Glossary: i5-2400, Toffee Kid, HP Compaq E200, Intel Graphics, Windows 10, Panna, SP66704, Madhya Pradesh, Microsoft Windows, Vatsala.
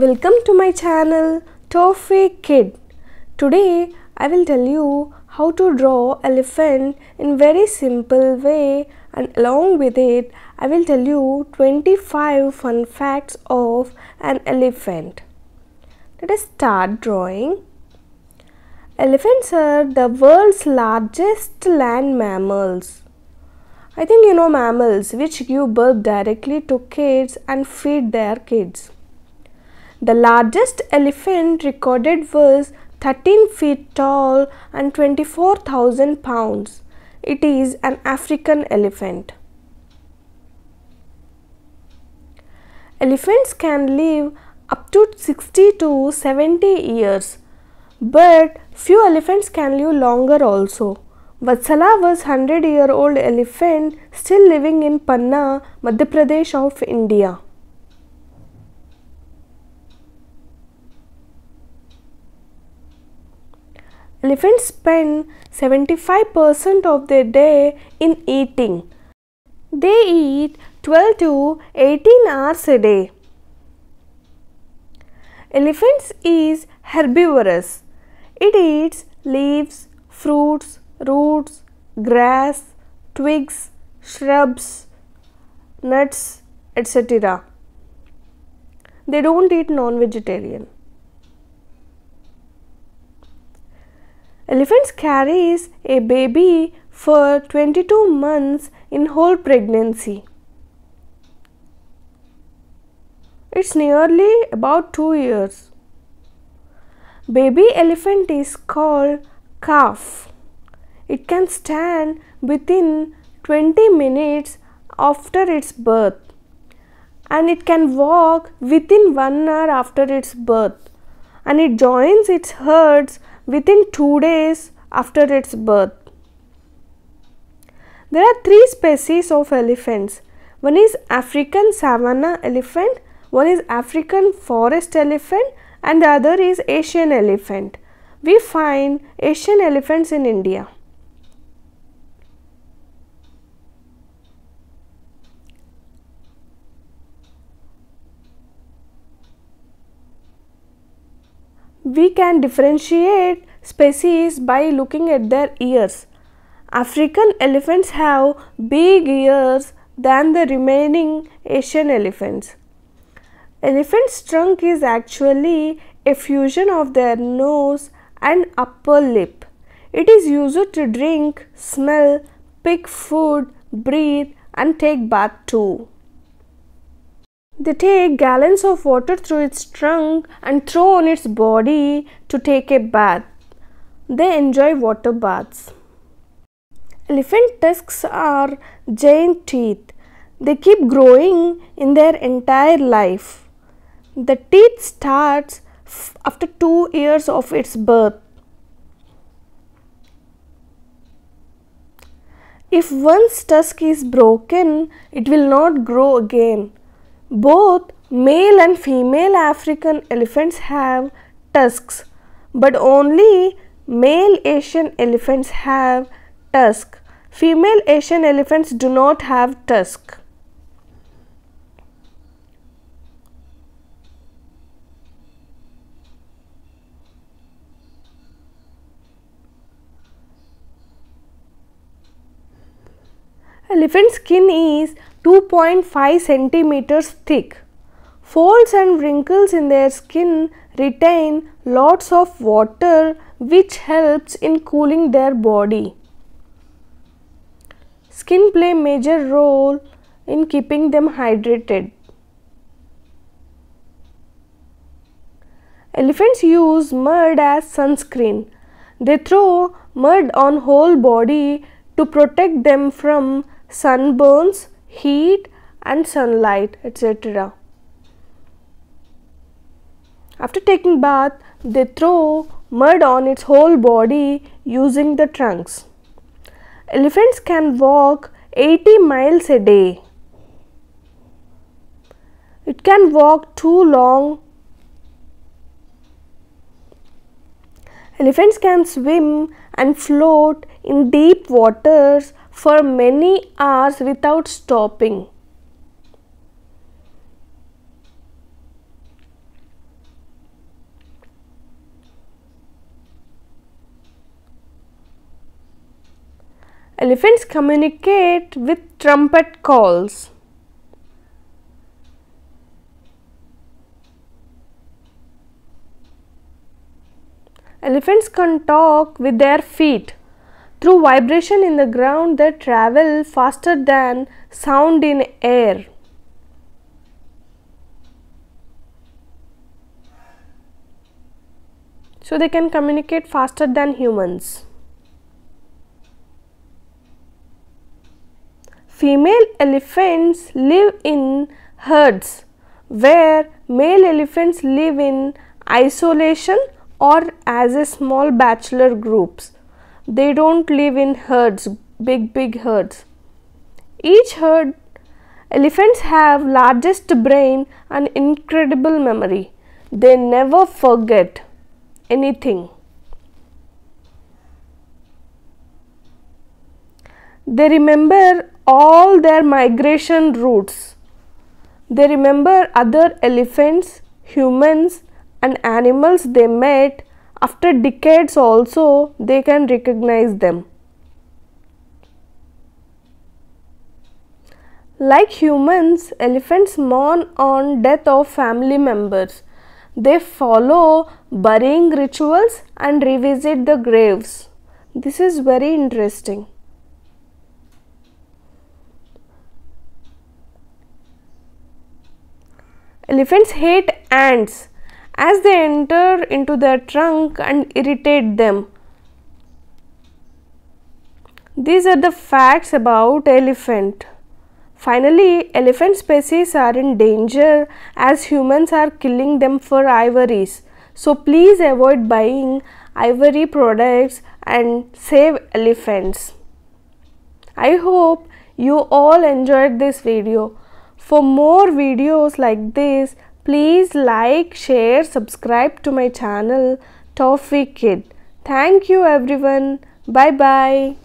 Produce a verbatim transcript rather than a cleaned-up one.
Welcome to my channel Toffee Kid. Today I will tell you how to draw elephant in very simple way, and along with it I will tell you twenty-five fun facts of an elephant. Let us start drawing. Elephants are the world's largest land mammals. I think you know mammals which give birth directly to kids and feed their kids. The largest elephant recorded was thirteen feet tall and twenty-four thousand pounds. It is an African elephant. Elephants can live up to sixty to seventy years, but few elephants can live longer also. Vatsala was hundred year old elephant still living in Panna, Madhya Pradesh of India. Elephants spend seventy-five percent of their day in eating. They eat twelve to eighteen hours a day. Elephants is herbivorous. It eats leaves, fruits, roots, grass, twigs, shrubs, nuts, et cetera. They don't eat non-vegetarian. Elephants carries a baby for twenty-two months in whole pregnancy. It's nearly about two years. Baby elephant is called calf. It can stand within twenty minutes after its birth, and it can walk within one hour after its birth, and it joins its herds within two days after its birth. There are three species of elephants. One is African savanna elephant, one is African forest elephant, and the other is Asian elephant. We find Asian elephants in India. We can differentiate species by looking at their ears. African elephants have big ears than the remaining Asian elephants. Elephant's trunk is actually a fusion of their nose and upper lip. It is used to drink, smell, pick food, breathe, and take bath too. They take gallons of water through its trunk and throw on its body to take a bath. They enjoy water baths. Elephant tusks are giant teeth. They keep growing in their entire life. The teeth starts after two years of its birth. If one's tusk is broken, it will not grow again. Both male and female African elephants have tusks, but only male Asian elephants have tusk. Female Asian elephants do not have tusk. Elephant skin is two point five centimeters thick. Folds and wrinkles in their skin retain lots of water, which helps in cooling their body. Skin play major role in keeping them hydrated. Elephants use mud as sunscreen. They throw mud on whole body to protect them from sunburns, heat and sunlight, et cetera. After taking bath, they throw mud on its whole body using the trunks. Elephants can walk eighty miles a day. It can walk too long. Elephants can swim and float in deep waters for many hours without stopping. Elephants communicate with trumpet calls. Elephants can talk with their feet. Through vibration in the ground, they travel faster than sound in air. So they can communicate faster than humans. Female elephants live in herds, where male elephants live in isolation or as a small bachelor groups. They don't live in herds, big big herds. Each herd, elephants have largest brain and incredible memory. They never forget anything. They remember all their migration routes. They remember other elephants, humans and animals they met. After decades also, they can recognize them. Like humans, elephants mourn on death of family members. They follow burying rituals and revisit the graves. This is very interesting. Elephants hate ants as they enter into their trunk and irritate them. These are the facts about elephant. Finally, elephant species are in danger as humans are killing them for ivories. So please avoid buying ivory products and save elephants. I hope you all enjoyed this video. For more videos like this, please like, share, subscribe to my channel Toffee Kid. Thank you everyone. Bye bye.